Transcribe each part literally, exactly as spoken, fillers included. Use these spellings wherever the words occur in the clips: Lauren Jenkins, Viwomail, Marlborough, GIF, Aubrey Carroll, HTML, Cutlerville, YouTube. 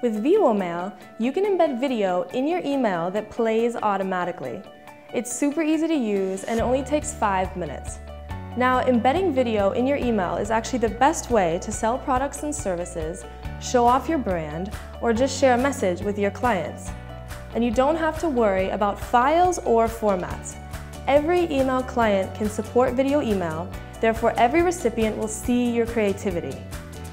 With Viwomail, you can embed video in your email that plays automatically. It's super easy to use and it only takes five minutes. Now, embedding video in your email is actually the best way to sell products and services, show off your brand, or just share a message with your clients. And you don't have to worry about files or formats. Every email client can support video email, therefore every recipient will see your creativity.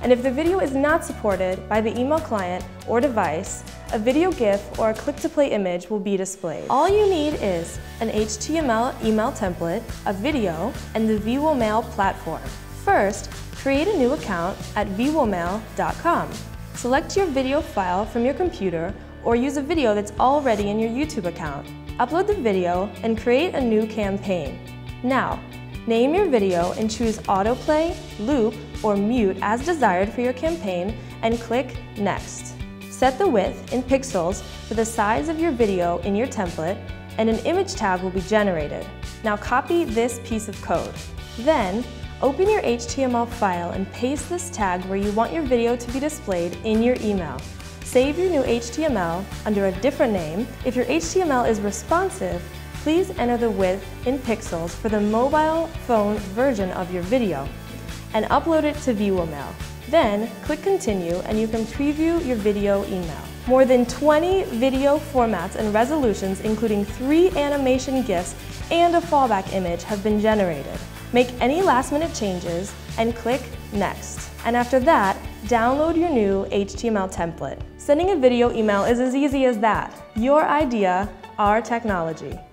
And if the video is not supported by the email client or device, a video GIF or a click-to-play image will be displayed. All you need is an H T M L email template, a video, and the Viwomail platform. First, create a new account at viwomail dot com. Select your video file from your computer or use a video that's already in your YouTube account. Upload the video and create a new campaign. Now, name your video and choose autoplay, loop, or mute as desired for your campaign and click Next. Set the width in pixels for the size of your video in your template and an image tab will be generated. Now copy this piece of code. Then, open your H T M L file and paste this tag where you want your video to be displayed in your email. Save your new H T M L under a different name. If your H T M L is responsive, please enter the width in pixels for the mobile phone version of your video and upload it to Viwomail. Then click Continue and you can preview your video email. More than twenty video formats and resolutions, including three animation GIFs and a fallback image, have been generated. Make any last-minute changes and click Next. And after that, download your new H T M L template. Sending a video email is as easy as that. Your idea, our technology.